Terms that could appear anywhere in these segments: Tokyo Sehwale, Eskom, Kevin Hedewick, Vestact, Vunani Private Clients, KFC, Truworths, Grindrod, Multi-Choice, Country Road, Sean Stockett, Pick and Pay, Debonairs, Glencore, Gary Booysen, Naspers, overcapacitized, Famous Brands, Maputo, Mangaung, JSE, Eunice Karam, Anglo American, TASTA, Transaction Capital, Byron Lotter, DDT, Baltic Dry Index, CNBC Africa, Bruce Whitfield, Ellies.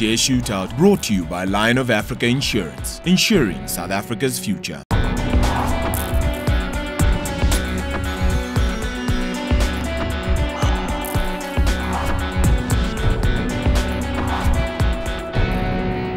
share shootout brought to you by Lion of Africa Insurance, insuring South Africa's future.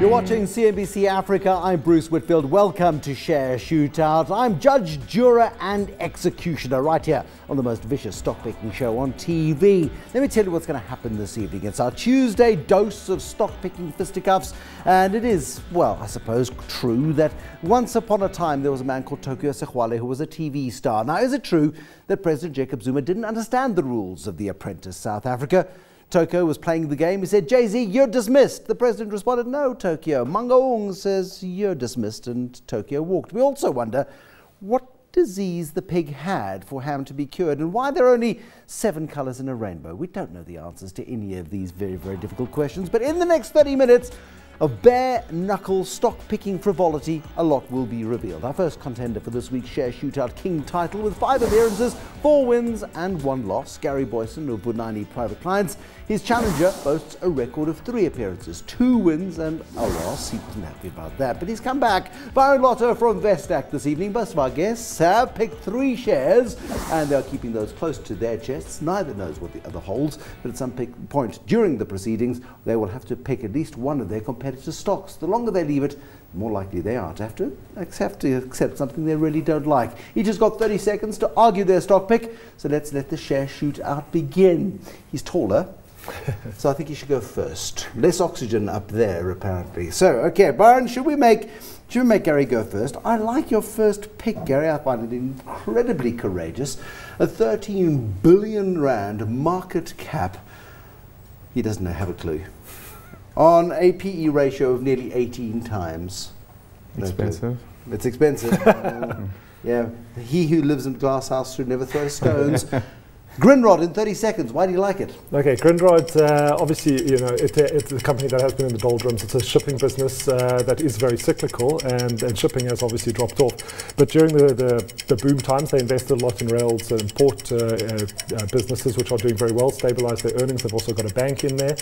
You're watching CNBC Africa. I'm Bruce Whitfield. Welcome to Share Shootout. I'm judge, juror and executioner right here on the most vicious stock-picking show on TV. Let me tell you what's going to happen this evening. It's our Tuesday dose of stock-picking fisticuffs, and it is, well, I suppose true that once upon a time there was a man called Tokyo Sehwale who was a TV star. Now, is it true that President Jacob Zuma didn't understand the rules of The Apprentice South Africa? Tokyo was playing the game. He said, Jay-Z, you're dismissed. The president responded, no, Tokyo. Mangaung says, you're dismissed, and Tokyo walked. We also wonder what disease the pig had for ham to be cured and why there are only 7 colours in a rainbow. We don't know the answers to any of these very, very difficult questions, but in the next 30 minutes of bare-knuckle stock-picking frivolity, a lot will be revealed. Our first contender for this week's Share Shootout King title with 5 appearances, 4 wins and 1 loss, Gary Booysen of Vunani Private Clients. His challenger boasts a record of 3 appearances, 2 wins and a loss. He wasn't happy about that, but he's come back. Byron Lotter from Vestact this evening. Most of our guests have picked 3 shares and they're keeping those close to their chests. Neither knows what the other holds, but at some point during the proceedings, they will have to pick at least one of their competitors' stocks. The longer they leave it, the more likely they are to have to accept something they really don't like. Each has got 30 seconds to argue their stock pick, so let's let the share shootout begin. He's taller, so I think he should go first. Less oxygen up there, apparently. So, okay, Byron, should we make Gary go first? I like your first pick, Gary. I find it incredibly courageous. A 13 billion rand market cap. He doesn't have a clue. On a PE ratio of nearly 18 times. Expensive. No, it's expensive. Yeah. He who lives in a glass house should never throw stones. Grindrod in 30 seconds. Why do you like it? Okay, Grindrod, obviously, you know, it's a company that has been in the doldrums. It's a shipping business that is very cyclical, and shipping has obviously dropped off. But during the boom times, they invested a lot in rails and port businesses, which are doing very well, stabilized their earnings. They've also got a bank in there.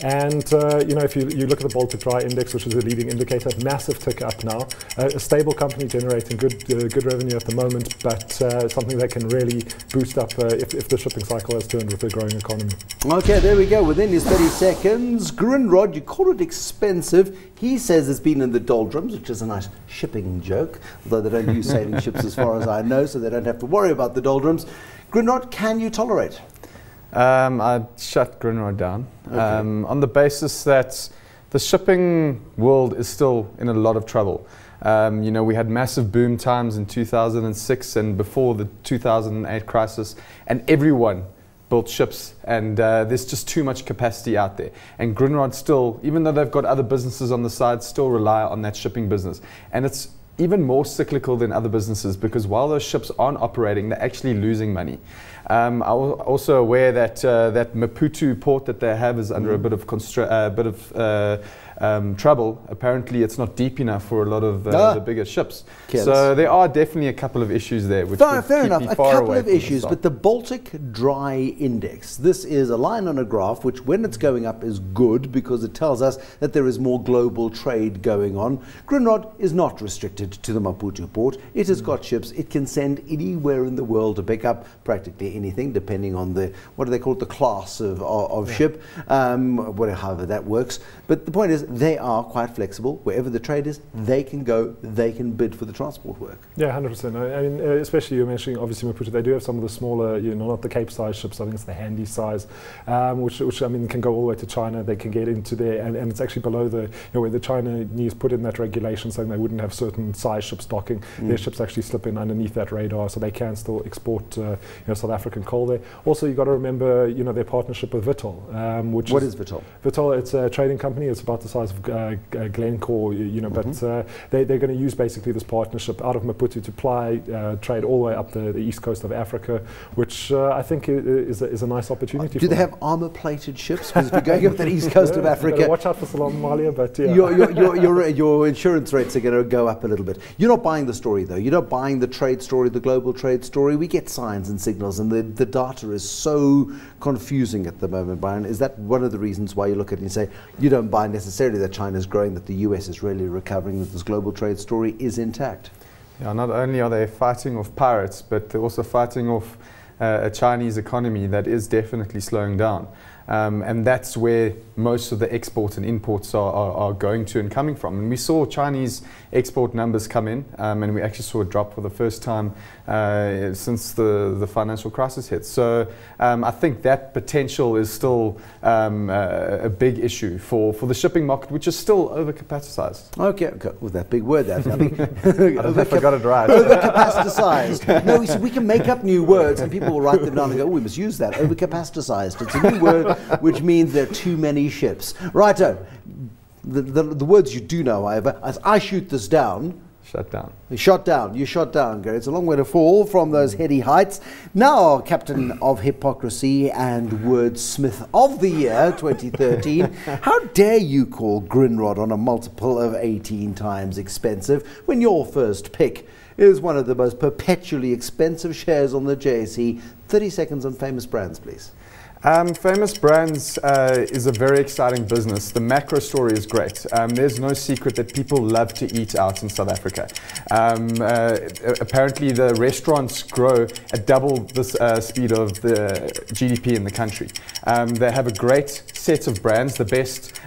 And, you know, if you look at the Baltic Dry Index, which is a leading indicator, massive tick up now. A stable company generating good revenue at the moment, but something that can really boost up if the shipping cycle has turned with the growing economy. Okay, there we go. Within his 30 seconds, Grindrod, you call it expensive. He says it's been in the doldrums, which is a nice shipping joke, although they don't use sailing ships as far as I know, so they don't have to worry about the doldrums. Grindrod, can you tolerate? I shut Grindrod down on the basis that the shipping world is still in a lot of trouble. You know, we had massive boom times in 2006 and before the 2008 crisis, and everyone built ships, and there's just too much capacity out there. And Grindrod still, even though they've got other businesses on the side, still rely on that shipping business. And it's even more cyclical than other businesses because while those ships aren't operating, they're actually losing money. I'm also aware that that Maputo port that they have is under a bit of trouble. Apparently, it's not deep enough for a lot of the bigger ships. Careless. So there are definitely a couple of issues there. Which fair enough, a couple of issues, but the Baltic Dry Index. This is a line on a graph which, when it's going up, is good because it tells us that there is more global trade going on. Grindrod is not restricted to the Maputo port. It has got ships. It can send anywhere in the world to pick up practically anything, depending on the, what do they call it, the class of ship, however that works. But the point is, they are quite flexible. Wherever the trade is, they can go, they can bid for the transport work. Yeah, 100%. I mean, especially you're mentioning, obviously, Maputo, they do have some of the smaller, you know, not the Cape size ships, I think it's the handy size, which I mean, can go all the way to China. They can get into there, and it's actually below the, you know, where the Chinese put in that regulation saying they wouldn't have certain size ships docking. Their ships actually slip in underneath that radar, so they can still export, you know, South African coal there. Also, you've got to remember, you know, their partnership with Vitol. What is Vitol? Vitol, it's a trading company. It's about the size of Glencore, you know, mm-hmm. but they're going to use basically this partnership out of Maputo to ply trade all the way up the east coast of Africa, which I think is a nice opportunity. Do they have armor-plated ships? Because if you're going up that east coast of Africa, watch out for Salam Malia, but yeah. Your insurance rates are going to go up a little bit. You're not buying the story, though. You're not buying the trade story, the global trade story. We get signs and signals, and the data is so confusing at the moment, Byron. Is that one of the reasons why you look at it and say, you don't buy necessarily that China's growing, that the US is really recovering, that this global trade story is intact? Yeah, not only are they fighting off pirates, but they're also fighting off a Chinese economy that is definitely slowing down. And that's where most of the exports and imports are going to and coming from. And we saw Chinese export numbers come in, and we actually saw a drop for the first time since the financial crisis hit. So I think that potential is still a big issue for the shipping market, which is still overcapacitized. Okay. Well, that big word there. I think I got it right. Overcapacitized. No, we can make up new words, and people will write them down and go, oh, we must use that. Overcapacitized. It's a new word, which means there are too many ships. Righto. The words you do know, however, as I shoot this down. Shut down. Shot down. You shot down, Gary. It's a long way to fall from those heady heights. Now, Captain of Hypocrisy and Wordsmith of the Year 2013, how dare you call Grindrod on a multiple of 18 times expensive when your first pick is one of the most perpetually expensive shares on the JSE? 30 seconds on Famous Brands, please. Famous Brands is a very exciting business. The macro story is great. There's no secret that people love to eat out in South Africa. Apparently the restaurants grow at double the speed of the GDP in the country. They have a great set of brands, the best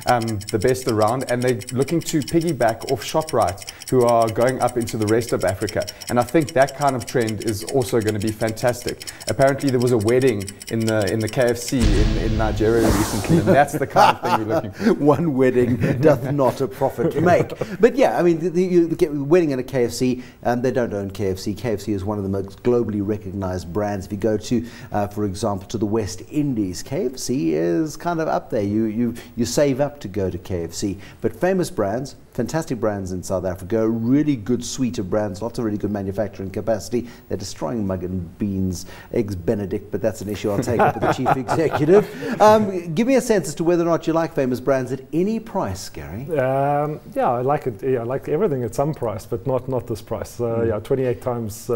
around, and they're looking to piggyback off ShopRite, who are going up into the rest of Africa. And I think that kind of trend is also going to be fantastic. Apparently there was a wedding in the KFC in Nigeria recently, and that's the kind of thing we're looking for. One wedding doth not a profit make. But yeah, I mean, the wedding at a KFC, they don't own KFC. KFC is one of the most globally recognized brands. If you go to, for example, to the West Indies, KFC is kind of up there. You save up to go to KFC. But Famous Brands, fantastic brands in South Africa, a really good suite of brands, lots of really good manufacturing capacity. They're destroying Mugg & Beans, Eggs Benedict, but that's an issue I'll take up with the chief executive. Give me a sense as to whether or not you like Famous Brands at any price, Gary. Yeah, I like it. Yeah, I like everything at some price, but not this price. Yeah, 28 times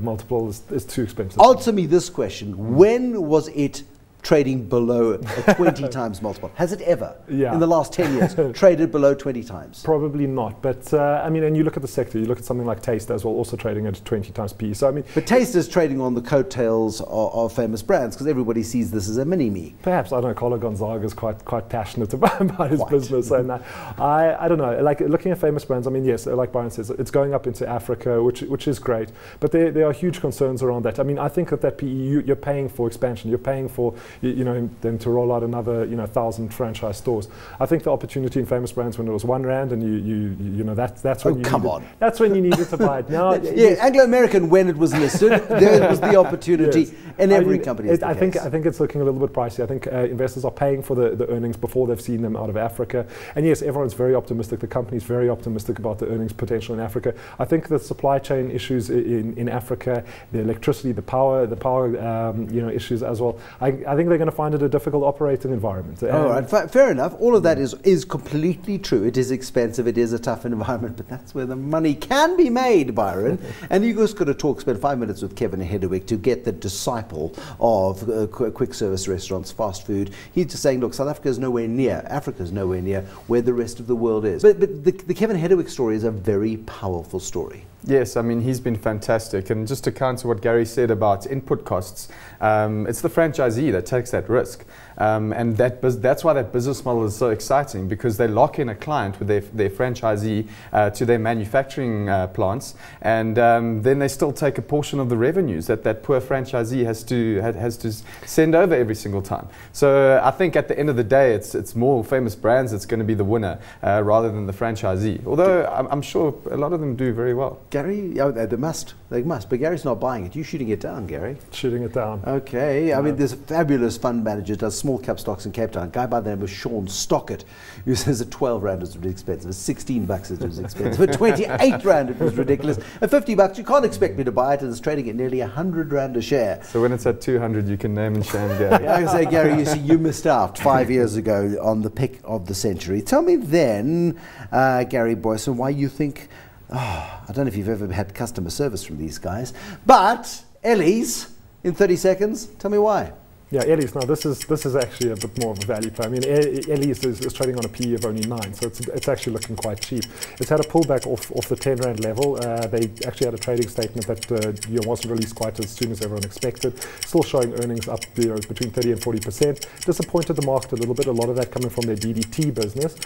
multiple is too expensive. Answer me this question. When was it trading below a 20 times multiple? Has it ever, in the last 10 years, traded below 20 times? Probably not, but I mean, and you look at the sector, you look at something like TASTA as well, also trading at 20 times PE. So I mean, but TASTA is trading on the coattails of Famous Brands, because everybody sees this as a mini-me. Perhaps, I don't know, Carlo Gonzaga is quite passionate about his business, and I don't know, like looking at Famous Brands, I mean, yes, like Byron says, it's going up into Africa, which is great, but there are huge concerns around that. I mean, I think that PE, you're paying for expansion, you're paying for you know, them to roll out another 1,000 franchise stores. I think the opportunity in Famous Brands when it was £1 and you know that's when that's when you needed to buy it. Now Anglo American, when it was listed, there was the opportunity. Yes. And every company. I think it's looking a little bit pricey. I think investors are paying for the earnings before they've seen them out of Africa. And yes, everyone's very optimistic. The company's very optimistic about the earnings potential in Africa. I think the supply chain issues in Africa, the electricity, the power issues as well. I think they're going to find it a difficult operating environment. All right, fair enough. All of that is completely true. It is expensive. It is a tough environment, but that's where the money can be made, Byron. And you just got to spend 5 minutes with Kevin Hedewick to get the disciple of quick service restaurants, fast food. He's just saying, look, South Africa is nowhere near. Africa is nowhere near where the rest of the world is. But the Kevin Hedewick story is a very powerful story. Yes, I mean, he's been fantastic. And just to counter what Gary said about input costs, it's the franchisee that takes that risk. And that's why that business model is so exciting, because they lock in a client with their franchisee to their manufacturing plants, and then they still take a portion of the revenues that poor franchisee has to send over every single time. So I think at the end of the day, it's more Famous Brands that's going to be the winner rather than the franchisee. Although I'm sure a lot of them do very well. Gary, they must. But Gary's not buying it. You're shooting it down, Gary. Shooting it down. Okay. I mean, there's a fabulous fabulous fund manager, does small cap stocks in Cape Town, a guy by the name of Sean Stockett, who says at 12 rand it was expensive, at 16 bucks it was expensive, at 28 rand it was ridiculous, at 50 bucks you can't expect me to buy it, and it's trading at nearly 100 rand a share. So when it's at 200 you can name and shame Gary. I can say, Gary, you see, you missed out 5 years ago on the pick of the century. Tell me then, Gary Booysen, why you think, oh, I don't know if you've ever had customer service from these guys, but Ellies, in 30 seconds, tell me why. Yeah, Ellies, now this is actually a bit more of a value play. I mean, Ellies is trading on a PE of only 9, so it's actually looking quite cheap. It's had a pullback off the 10 rand level. They actually had a trading statement that wasn't released quite as soon as everyone expected. Still showing earnings up between 30 and 40%. Disappointed the market a little bit, a lot of that coming from their DDT business,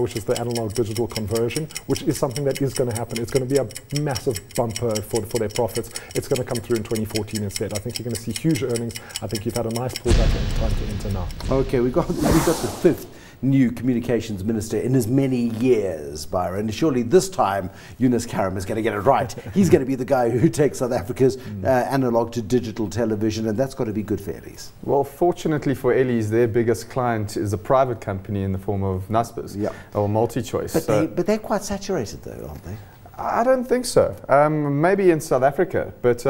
which is the analog digital conversion, which is something that is going to happen. It's going to be a massive bumper for their profits. It's going to come through in 2014 instead. I think you're going to see huge earnings. I think you've had a nice pullback and time to enter now. Okay, we've got the 5th new communications minister in as many years, Byron. Surely this time Eunice Karam is going to get it right. He's going to be the guy who takes South Africa's analog to digital television, and that's got to be good for Ellies. Well, fortunately for Ellies, their biggest client is a private company in the form of Naspers, yep, or Multi-Choice. But, so but they're quite saturated though, aren't they? I don't think so. Maybe in South Africa, but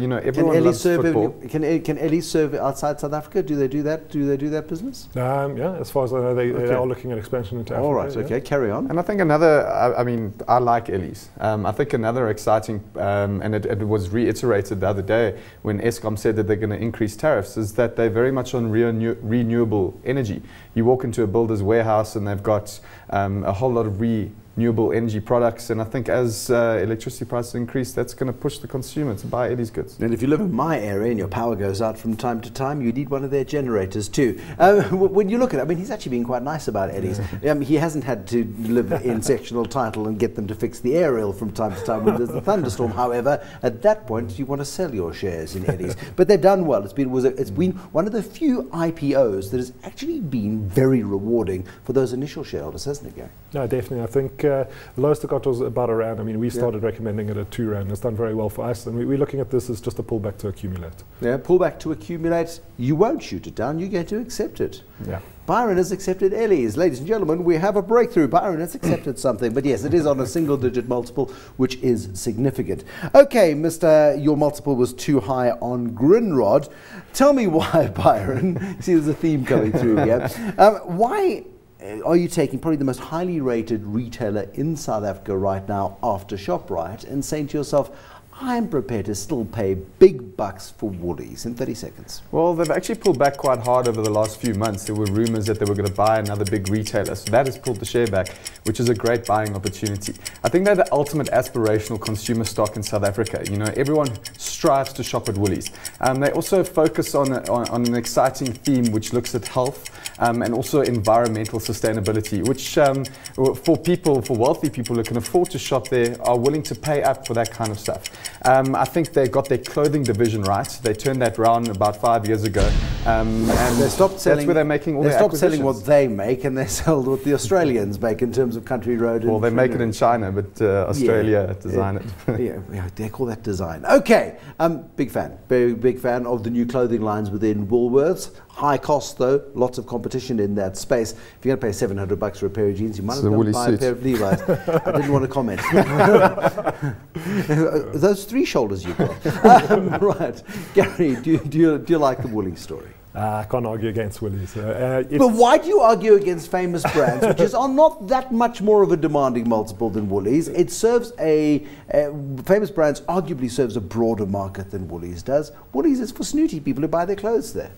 you know, everyone loves football. Can Ellies serve outside South Africa? Do they do that? Do they do that business? Yeah, as far as I know, they are looking at expansion into Africa. All right, yeah. Okay, carry on. And I think another. I mean, I like Ellies. I think another exciting, and it was reiterated the other day when Eskom said that they're going to increase tariffs, is that they're very much on renewable energy. You walk into a builder's warehouse, and they've got a whole lot of renewable energy products, and I think as electricity prices increase, that's going to push the consumer to buy Ellies goods. And if you live in my area and your power goes out from time to time, you need one of their generators too. When you look at it, I mean, he's actually been quite nice about Ellies. He hasn't had to live in sectional title and get them to fix the aerial from time to time when there's a thunderstorm. However, at that point, you want to sell your shares in Ellies. But they've done well. It's been one of the few IPOs that has actually been very rewarding for those initial shareholders, hasn't it, Gary? No, definitely. I think the lowest it got was about a rand. I mean, we started recommending it at 2 rand. It's done very well for us, and we're looking at this as just a pullback to accumulate. Yeah, pullback to accumulate. You won't shoot it down. You're going to accept it. Yeah. Byron has accepted Ellies. Ladies and gentlemen, we have a breakthrough. Byron has accepted something. But yes, it is on a single-digit multiple, which is significant. Okay, Mr. Your multiple was too high on Grindrod. Tell me why, Byron. See, there's a theme coming through here. Why are you taking probably the most highly rated retailer in South Africa right now after ShopRite and saying to yourself, I'm prepared to still pay big bucks for Woolies in 30 seconds? Well, they've actually pulled back quite hard over the last few months. There were rumours that they were going to buy another big retailer, so that has pulled the share back, which is a great buying opportunity. I think they're the ultimate aspirational consumer stock in South Africa. You know, everyone strives to shop at Woolies. They also focus on an exciting theme which looks at health and also environmental sustainability, which for wealthy people who can afford to shop there, are willing to pay up for that kind of stuff. I think they got their clothing division right. They turned that round about 5 years ago, and they stopped selling. That's where they're making all their acquisitions. They stopped selling what they make, and they sold what the Australians make in terms of Country Road. Well, they make it in China, but Australia designed it. Yeah, they call that design. Okay, big fan, very big fan of the new clothing lines within Woolworths. High cost though, lots of competition in that space. If you're going to pay 700 bucks for a pair of jeans, you might as well buy a pair of Levi's. I didn't want to comment. Those three shoulders you've got. Right. Gary, do you like the Woolies story? I can't argue against Woolies. But why do you argue against Famous Brands, which is not that much more of a demanding multiple than Woolies? It serves Famous Brands arguably serves a broader market than Woolies does. Woolies is for snooty people who buy their clothes there.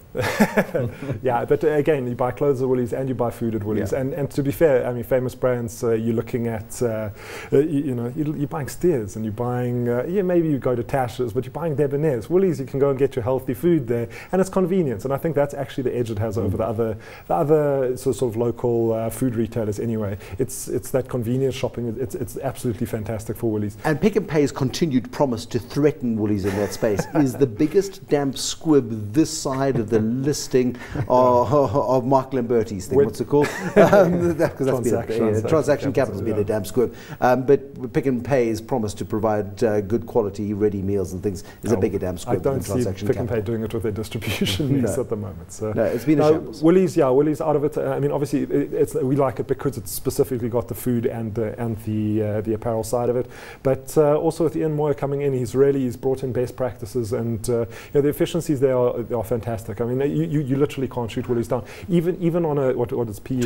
Yeah, but again, you buy clothes at Woolies and you buy food at Woolies. Yeah. And to be fair, I mean, Famous Brands, you're looking at, you're buying Steers and you're buying, maybe you go to TASTA's, but you're buying Debonairs. Woolies, you can go and get your healthy food there, and it's convenience. And I think that's actually the edge it has over the other sort of local food retailers anyway. It's that convenience shopping. It's absolutely fantastic for Woolies. And Pick and Pay's continued promise to threaten Woolies in that space is the biggest damp squib this side of the listing of Mark Lamberti's thing. What's it called? Transaction Capital has been a damp squib. But Pick and Pay's promise to provide good quality ready meals and things is a bigger damp squib than Transaction Capital. I don't see Pick and Pay doing it with their distribution. No. the moment. So no, it's been a shambles. Woolies, yeah, Woolies out of it. I mean, obviously, we like it because it's specifically got the food and the apparel side of it. But also with Ian Moyer coming in, he's brought in best practices, and you know, the efficiencies there are fantastic. I mean, you literally can't shoot Woolies down, even on a what is PE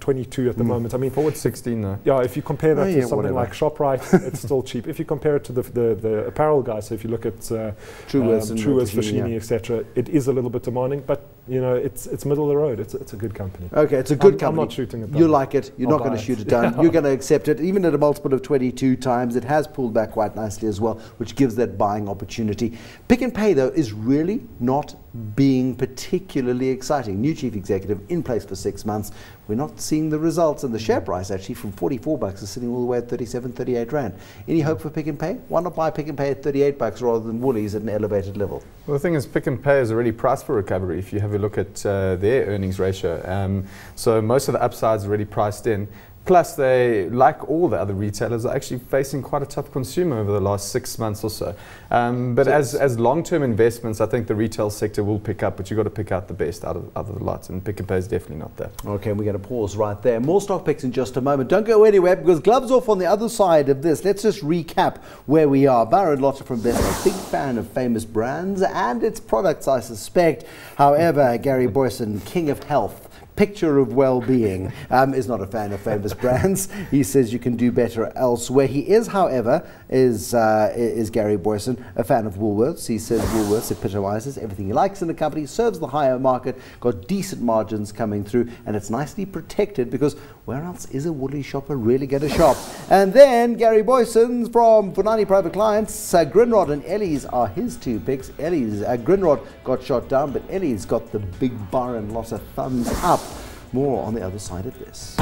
22 at the moment. I mean, forward 16 though. Yeah, if you compare that to something like ShopRite, it's still cheap. If you compare it to the apparel guys, so if you look at Truworths, Fashini, etc., it is a little bit demanding, but you know, it's middle of the road. It's a good company. Okay, it's a good company. I'm not shooting it down. You like it. You're not going to shoot it down. You're going to accept it, even at a multiple of 22 times. It has pulled back quite nicely as well, which gives that buying opportunity. Pick and Pay, though, is really not being particularly exciting. New chief executive in place for 6 months. We're not seeing the results, and the share price actually from 44 bucks is sitting all the way at 37, 38 rand. Any hope for Pick and Pay? Why not buy Pick and Pay at 38 bucks rather than Woolies at an elevated level? Well, the thing is, Pick and Pay is already priced for recovery if you have a look at their earnings ratio. So most of the upsides are already priced in. Plus, they, like all the other retailers, are actually facing quite a tough consumer over the last 6 months or so. But so as long-term investments, I think the retail sector will pick up, but you've got to pick out the best out of the lot, and Pick and Pay is definitely not that. Okay, we're going to pause right there. More stock picks in just a moment. Don't go anywhere, because gloves off on the other side of this. Let's just recap where we are. Byron Lotter from Vestact, big fan of Famous Brands and its products, I suspect. However, Gary Booysen, king of health, picture of well-being, is not a fan of Famous Brands. He says you can do better elsewhere. He is, however, is Gary Booysen, a fan of Woolworths. He says Woolworths epitomizes everything he likes in the company, serves the higher market, got decent margins coming through, and it's nicely protected, because where else is a Woolies shopper really going to shop? And then Gary Booysen from Vunani Private Clients, Grindrod and Ellies are his two picks. Ellies, Grindrod got shot down, but Ellies got the big Byron Lotter thumbs up. More on the other side of this.